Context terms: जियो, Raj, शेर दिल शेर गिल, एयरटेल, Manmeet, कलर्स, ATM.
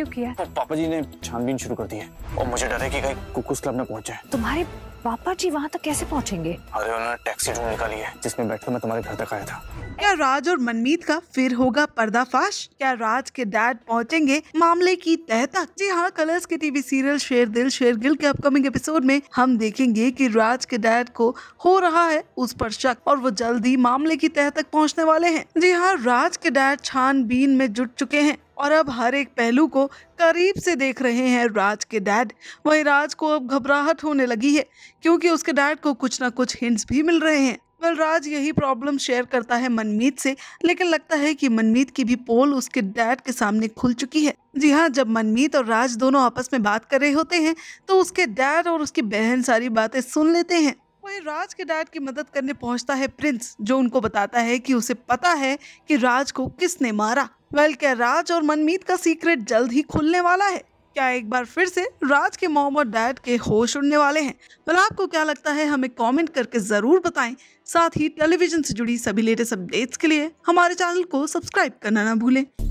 क्यों किया? पापा जी ने छानबीन शुरू कर दी है और मुझे डर है कि कहीं कुक्कुस क्लब न पहुँच जाए। तुम्हारे पापा जी वहाँ तक कैसे पहुँचेंगे? अरे उन्होंने टैक्सी ढूंढ निकाली है जिसमें बैठकर मैं तुम्हारे घर तक आया था। क्या राज और मनमीत का फिर होगा पर्दाफाश? क्या राज के डैड पहुंचेंगे मामले की तह तक? जी हाँ, कलर्स के टीवी सीरियल शेर दिल शेर गिल के अपकमिंग एपिसोड में हम देखेंगे कि राज के डैड को हो रहा है उस पर शक और वो जल्दी मामले की तह तक पहुंचने वाले हैं। जी हाँ, राज के डैड छानबीन में जुट चुके हैं और अब हर एक पहलू को करीब से देख रहे हैं राज के डैड। वहीं राज को अब घबराहट होने लगी है क्योंकि उसके डैड को कुछ न कुछ हिंट्स भी मिल रहे हैं। राज यही प्रॉब्लम शेयर करता है मनमीत से, लेकिन लगता है कि मनमीत की भी पोल उसके डैड के सामने खुल चुकी है। जी हाँ, जब मनमीत और राज दोनों आपस में बात कर रहे होते हैं तो उसके डैड और उसकी बहन सारी बातें सुन लेते हैं। वहीं राज के डैड की मदद करने पहुंचता है प्रिंस, जो उनको बताता है कि उसे पता है कि राज को किसने मारा। क्या राज और मनमीत का सीक्रेट जल्द ही खुलने वाला है? क्या एक बार फिर से राज के मॉम और डैड के होश उड़ने वाले हैं? भला आपको क्या लगता है, हमें कमेंट करके जरूर बताएं। साथ ही टेलीविजन से जुड़ी सभी लेटेस्ट अपडेट्स के लिए हमारे चैनल को सब्सक्राइब करना ना भूलें।